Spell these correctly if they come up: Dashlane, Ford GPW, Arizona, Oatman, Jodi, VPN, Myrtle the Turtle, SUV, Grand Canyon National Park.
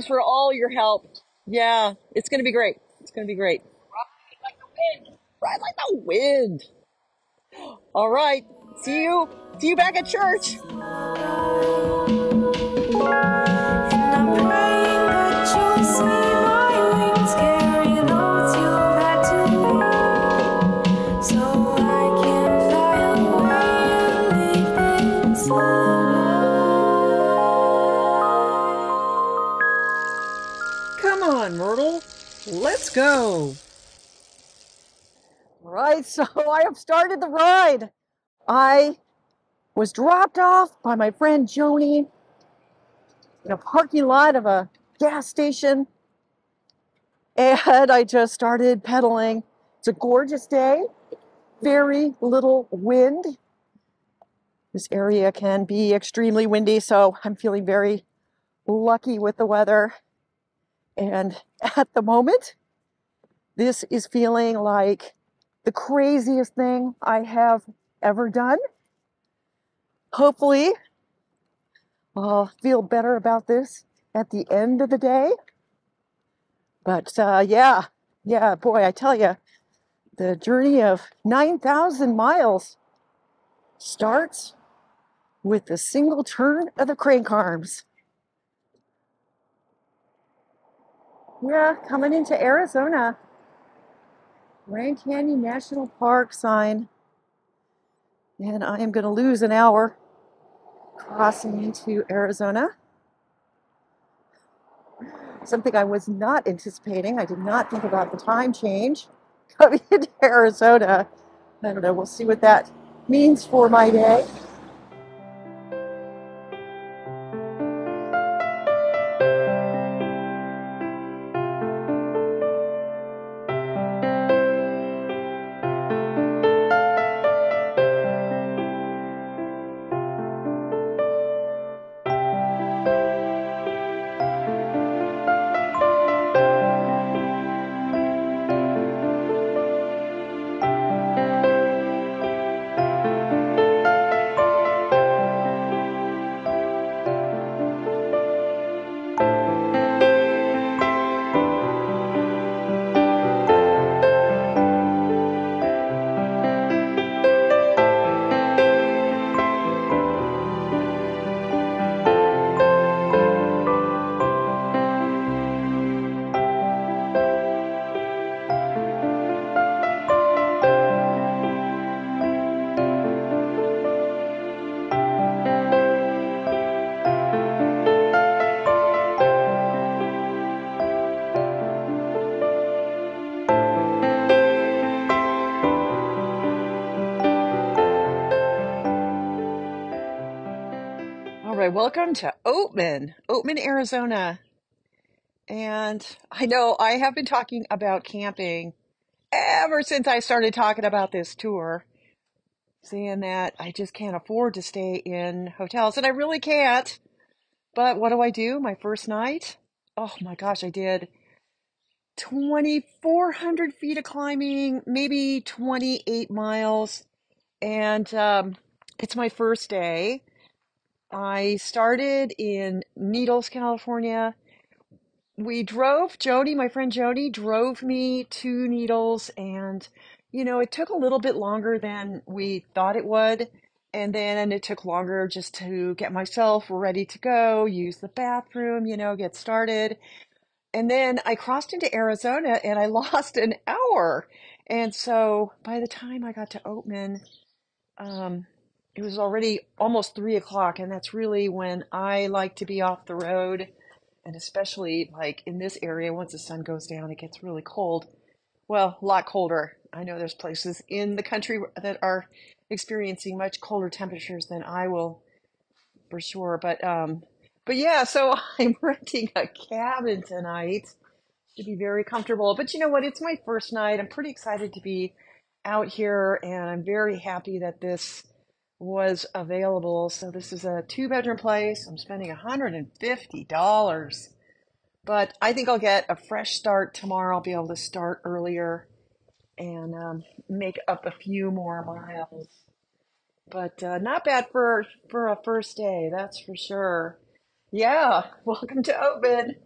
Thanks for all your help. Yeah, it's going to be great. It's going to be great. Ride like the wind. Ride like the wind. All right. See you. See you back at church. Myrtle, let's go. All right, so I have started the ride. I was dropped off by my friend Joni in a parking lot of a gas station, and I just started pedaling. It's a gorgeous day, very little wind. This area can be extremely windy, so I'm feeling very lucky with the weather. And at the moment, this is feeling like the craziest thing I have ever done. Hopefully, I'll feel better about this at the end of the day. But yeah, boy, I tell you, the journey of 9,000 miles starts with a single turn of the crank arms. Yeah, coming into Arizona. Grand Canyon National Park sign. And I am going to lose an hour crossing into Arizona. Something I was not anticipating. I did not think about the time change coming into Arizona. I don't know, we'll see what that means for my day. Welcome to Oatman, Arizona. And I know I have been talking about camping ever since I started talking about this tour, seeing that I just can't afford to stay in hotels, and I really can't. But what do I do? My first night, oh my gosh, I did 2,400 feet of climbing, maybe 28 miles. And it's my first day. I started in Needles, California. We drove, Jodi, my friend Jodi, drove me to Needles, and, you know, it took a little bit longer than we thought it would, and then it took longer just to get myself ready to go, use the bathroom, you know, get started. And then I crossed into Arizona, and I lost an hour. And so by the time I got to Oatman, it was already almost 3 o'clock, and that's really when I like to be off the road, and especially like in this area, once the sun goes down, it gets really cold. Well, a lot colder. I know there's places in the country that are experiencing much colder temperatures than I will, for sure. But yeah, so I'm renting a cabin tonight. Should be very comfortable. But you know what? It's my first night. I'm pretty excited to be out here, and I'm very happy that this was available. So this is a 2-bedroom place. I'm spending $150, but I think I'll get a fresh start tomorrow. I'll be able to start earlier and make up a few more miles, but not bad for a first day, that's for sure. Yeah, welcome to Oatman.